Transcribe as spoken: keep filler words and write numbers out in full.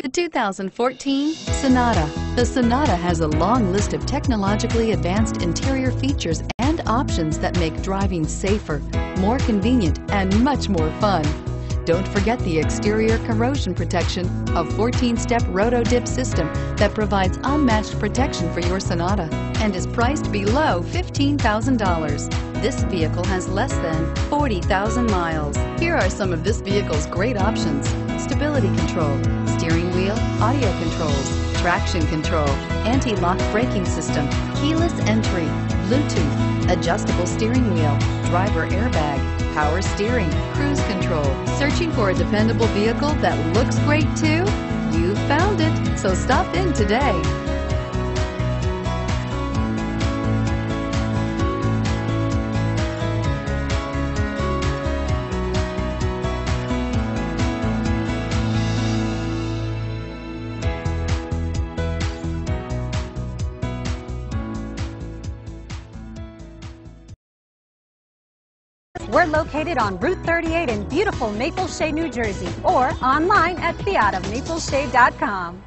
The two thousand fourteen Sonata. The Sonata has a long list of technologically advanced interior features and options that make driving safer, more convenient, and much more fun. Don't forget the exterior corrosion protection, a fourteen-step roto-dip system that provides unmatched protection for your Sonata and is priced below fifteen thousand dollars. This vehicle has less than forty thousand miles. Here are some of this vehicle's great options: stability control, steering wheel audio controls, traction control, anti-lock braking system, keyless entry, Bluetooth, adjustable steering wheel, driver airbag, power steering, cruise control. Searching for a dependable vehicle that looks great too? You found it, so stop in today. We're located on Route thirty-eight in beautiful Maple Shade, New Jersey, or online at fiat of maple shade dot com.